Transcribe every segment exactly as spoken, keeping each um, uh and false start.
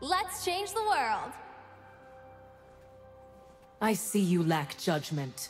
Let's change the world. I see you lack judgment.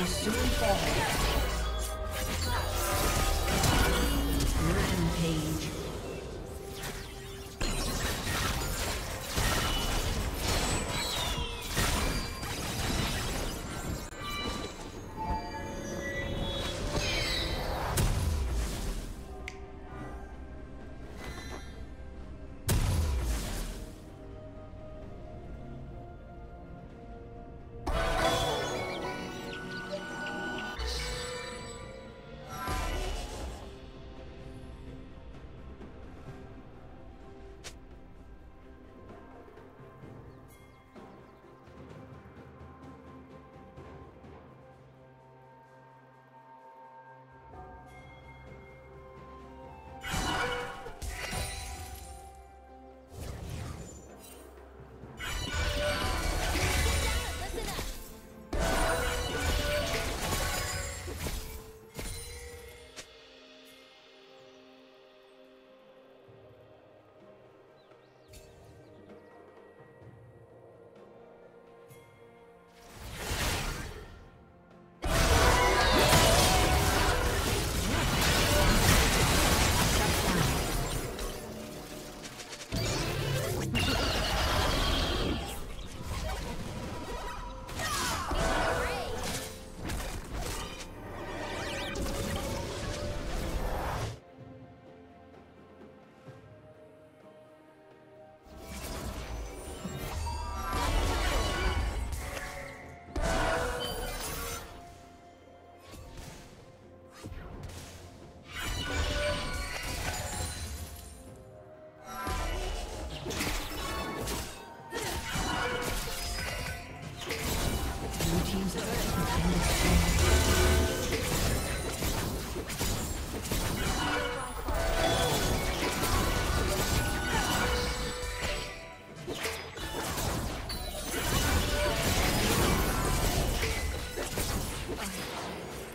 will soon fall. Rampage.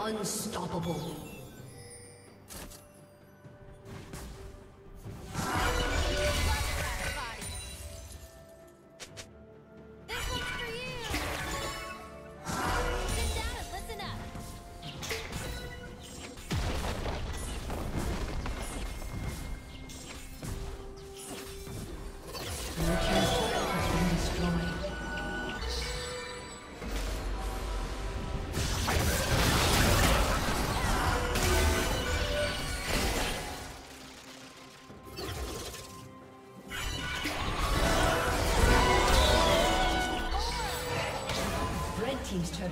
Unstoppable. Team's turret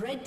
Red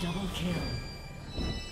Double kill.